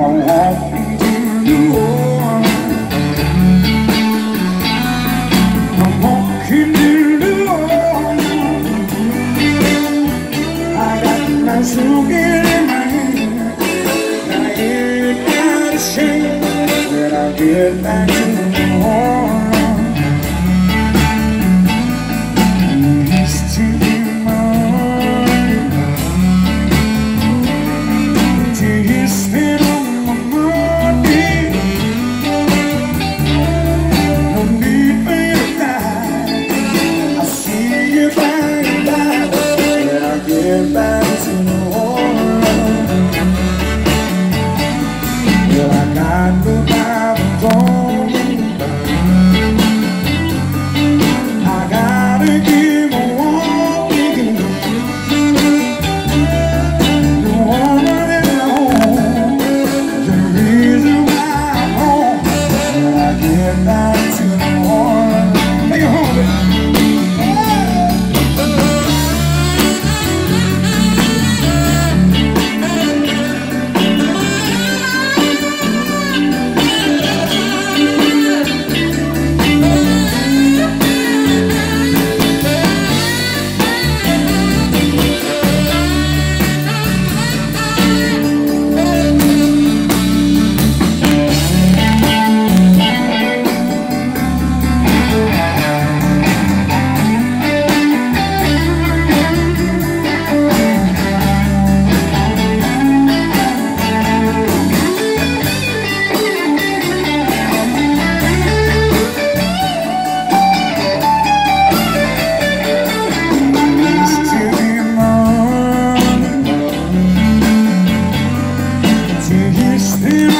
Get back to the next to you. Do you spit on my money? No need for your time. I'll see you by and by. But I'll get back to the world. Well, I got the you.